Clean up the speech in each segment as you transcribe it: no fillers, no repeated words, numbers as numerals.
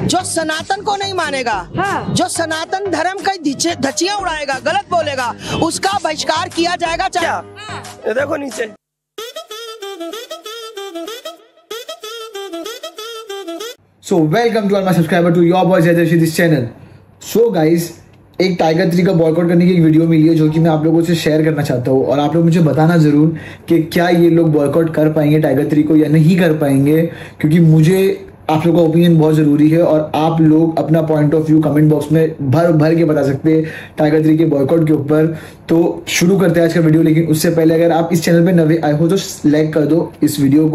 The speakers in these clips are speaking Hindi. जो सनातन को नहीं मानेगा, हाँ। जो सनातन धर्म का धचियां उड़ाएगा, गलत बोलेगा, उसका बहिष्कार किया जाएगा। चाहे देखो नीचे so welcome to all my subscriber to your boy Jaydarshi this channel. So guys, एक टाइगर 3 का बॉयकॉट करने की एक वीडियो मिली है जो कि मैं आप लोगों से शेयर करना चाहता हूँ, और आप लोग मुझे बताना ज़रूर कि क्या ये लोग बॉयकॉट कर पाएंगे टाइगर 3 को या नहीं कर पाएंगे, क्योंकि मुझे आप लोगों का ओपिनियन बहुत ज़रूरी है। और आप लोग अपना point of view comment box में भर भर के बता सकते हैं टाइगर 3 के बॉयकॉट के ऊपर। तो शुरू करते हैं आज का वीडियो, लेकिन उससे पहले अगर आप इस चैनल पे नए आए हो तो लाइक कर दो इस वीडियो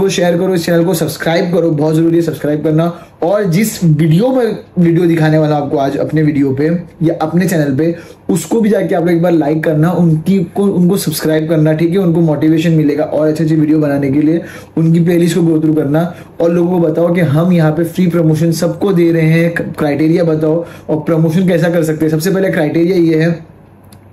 को शेयर करो, इस चैनल को सब्सक्राइब करो, बहुत ज़रूरी है सब्सक्राइब करना। और जिस वीडियो में वीडियो दिखाने वाला आपको आज अपने वीडियो पे या अपने चैनल पे, उसको भी जाके आप लोग एक बार लाइक करना, उनको सब्सक्राइब करना, ठीक है। उनको मोटिवेशन मिलेगा और अच्छी वीडियो बनाने के लिए, उनकी प्लेलिस्ट को गो थ्रू करना और लोगों को बताओ कि हम यहाँ पे फ्री प्रमोशन सबको दे रहे हैं। क्राइटेरिया बताओ और प्रमोशन कैसा कर सकते हैं। सबसे पहले क्राइटेरिया ये है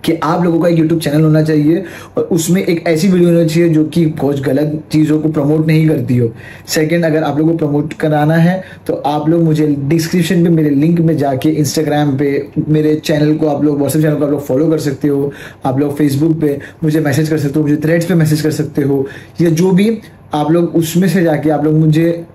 कि आप लोगों का एक यूट्यूब चैनल होना चाहिए और उसमें एक ऐसी वीडियो होनी चाहिए जो कि कुछ गलत चीज़ों को प्रमोट नहीं करती हो। सेकंड, अगर आप लोगों को प्रमोट कराना है तो आप लोग मुझे डिस्क्रिप्शन पे मेरे लिंक में जाके इंस्टाग्राम पे मेरे चैनल को आप लोग, व्हाट्सएप चैनल को आप लोग फॉलो कर सकते हो, आप लोग फेसबुक पे मुझे मैसेज कर सकते हो, मुझे थ्रेड्स पे मैसेज कर सकते हो, या जो भी आप लोग उसमें से जाके आप लोग मुझे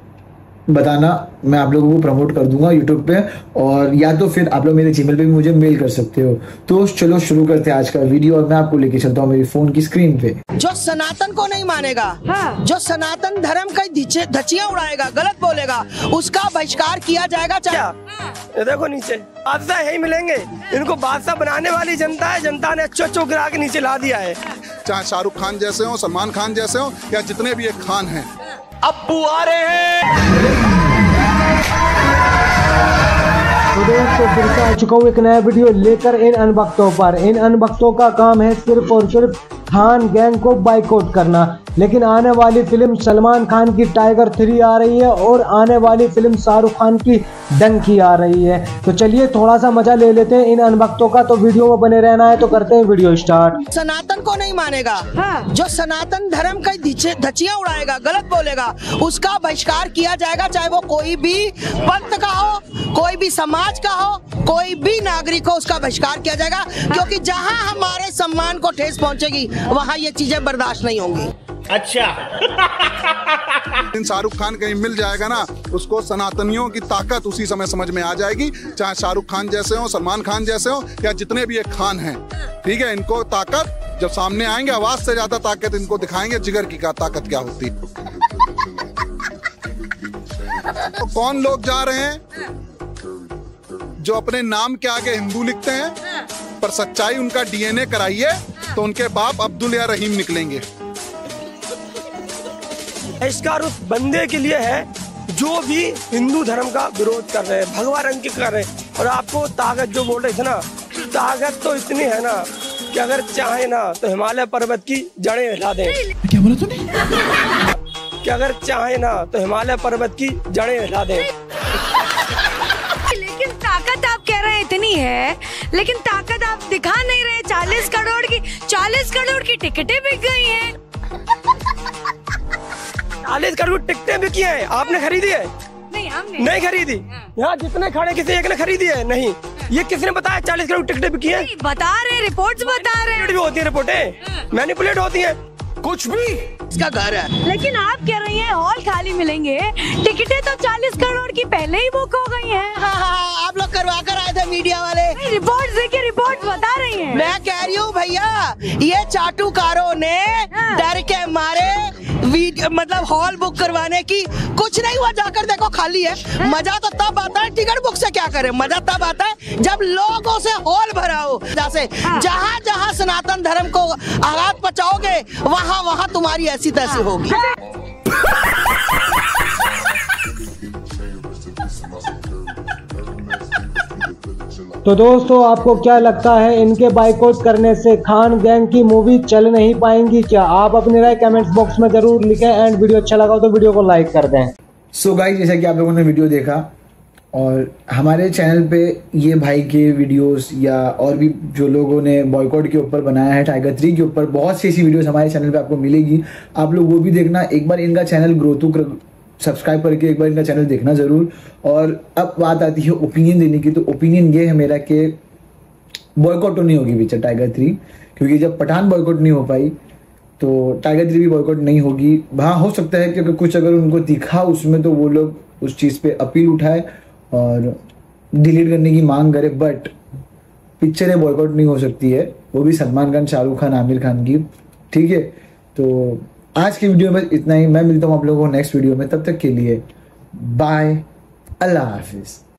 बताना, मैं आप लोगों को प्रमोट कर दूंगा यूट्यूब पे। और या तो फिर आप लोग मेरे जीमेल पे भी मुझे मेल कर सकते हो। तो चलो शुरू करते हैं आज का वीडियो, और मैं आपको लेके चलता हूँ मेरी फोन की स्क्रीन पे। जो सनातन को नहीं मानेगा, हाँ। जो सनातन धर्म का धचियां उड़ाएगा, गलत बोलेगा, उसका बहिष्कार किया जाएगा। चाहे देखो नीचे बादशाह यही मिलेंगे, इनको बादशाह बनाने वाली जनता है। जनता ने अच्छो अच्छो गिरा के नीचे ला दिया है, चाहे शाहरुख खान जैसे हो, सलमान खान जैसे हो, या जितने भी एक खान है। अब्बू आ रहे हैं। तो दोस्तों फिर से आ चुका हूँ एक नया वीडियो लेकर इन अनबख्तों पर। इन अनबख्तों का काम है सिर्फ और सिर्फ खान गैंग को बाइकआउट करना। लेकिन आने वाली फिल्म सलमान खान की टाइगर 3 आ रही है और आने वाली फिल्म शाहरुख खान की डंकी आ रही है। तो चलिए थोड़ा सा मजा ले लेते हैं इन अनबख्तों का। तो वीडियो में बने रहना है तो करते हैं वीडियो स्टार्ट। सनातन को नहीं मानेगा, हाँ। जो सनातन धर्म का धचियां उड़ाएगा, गलत बोलेगा, उसका बहिष्कार किया जाएगा। चाहे वो कोई भी पंथ का हो, कोई भी समाज का हो, कोई भी नागरिक हो, उसका बहिष्कार किया जाएगा। क्योंकि जहाँ हमारे सम्मान को ठेस पहुँचेगी वहाँ ये चीजें बर्दाश्त नहीं होंगी। अच्छा शाहरुख खान कहीं मिल जाएगा ना, उसको सनातनियों की ताकत उसी समय समझ में आ जाएगी। चाहे शाहरुख खान जैसे हो, सलमान खान जैसे हो, या जितने भी एक खान हैं, ठीक है। इनको ताकत जब सामने आएंगे, आवाज से ज्यादा ताकत इनको दिखाएंगे, जिगर की क्या ताकत क्या होती। तो कौन लोग जा रहे हैं जो अपने नाम के आगे हिंदू लिखते हैं, पर सच्चाई उनका DNA कराइए तो उनके बाप अब्दुल या रहीम निकलेंगे। बहिष्कार उस बंदे के लिए है जो भी हिंदू धर्म का विरोध कर रहे हैं, भगवा रंग के कर रहे हैं। और आपको ताकत जो बोल रहे थे ना, ताकत तो इतनी है ना कि अगर चाहे ना तो हिमालय पर्वत की जड़ें हिला दें। क्या बोला तूने? कि अगर चाहे ना तो हिमालय पर्वत की जड़ें हिला दें। लेकिन ताकत आप कह रहे इतनी है, लेकिन ताकत आप दिखा नहीं रहे। 40 करोड़ की टिकटें बिक गई हैं। 40 करोड़ टिकटें बिकी हैं। आपने खरीदी है? नहीं, हमने नहीं खरीदी। यहाँ जितने खड़े किसी एक ने खरीदी है? नहीं। ये किसने बताया 40 करोड़ टिकटें बिकी हैं? बता रहे, रिपोर्ट्स बता रहे। भी होती है रिपोर्टें, मैनिपुलेट होती है, कुछ भी इसका घर है। लेकिन आप कह रही हैं हॉल खाली मिलेंगे, टिकटें तो 40 करोड़ की पहले ही बुक हो गई है। हाँ, आप लोग करवा कर आए थे मीडिया वाले। रिपोर्ट देखिए, रिपोर्ट बता रही है। मैं कह रही हूँ भैया, ये चाटुकारों ने डर के मारे मतलब हॉल बुक करवाने की, कुछ नहीं हुआ, जाकर देखो खाली है। मजा तो तब आता है, टिकट बुक से क्या करें, मजा तब आता है जब लोगों से हॉल भरा हो। जैसे जहाँ जहाँ सनातन धर्म को आघात पहुंचाओगे, वहाँ वहाँ तुम्हारी ऐसी तैसी होगी। तो दोस्तों आपको क्या लगता है, इनके बाइकआउट करने से खान गैंग की मूवी चल नहीं पाएंगी क्या? आप अपनी राय कमेंट्स बॉक्स में जरूर लिखें, एंड वीडियो अच्छा लगा हो तो वीडियो को लाइक कर दें। सो गाइस, जैसा कि आप लोगों ने वीडियो देखा, और हमारे चैनल पे ये भाई के वीडियोस या और भी जो लोगों ने बॉयकॉट के ऊपर बनाया है टाइगर 3 के ऊपर, बहुत सी ऐसी वीडियोस हमारे चैनल पे आपको मिलेगी। आप लोग वो भी देखना। एक बार इनका चैनल ग्रोथ सब्सक्राइब करके एक बार इनका चैनल देखना ज़रूर। और अब बात आती है ओपिनियन देने की, तो ओपिनियन ये है मेरा कि बॉयकॉट तो नहीं होगी पिक्चर टाइगर 3, क्योंकि जब पठान बॉयकॉट नहीं हो पाई तो टाइगर 3 भी बॉयकॉट नहीं होगी। हाँ, हो सकता है क्योंकि कुछ अगर उनको दिखा उसमें तो वो लोग उस चीज़ पे अपील उठाए और डिलीट करने की मांग करे, बट पिक्चरें बॉयकॉट नहीं हो सकती है, वो भी सलमान खान, शाहरुख खान, आमिर खान की। ठीक है, तो आज की वीडियो में बस इतना ही। मैं मिलता हूँ आप लोगों को नेक्स्ट वीडियो में, तब तक के लिए बाय, अल्लाह हाफिज़।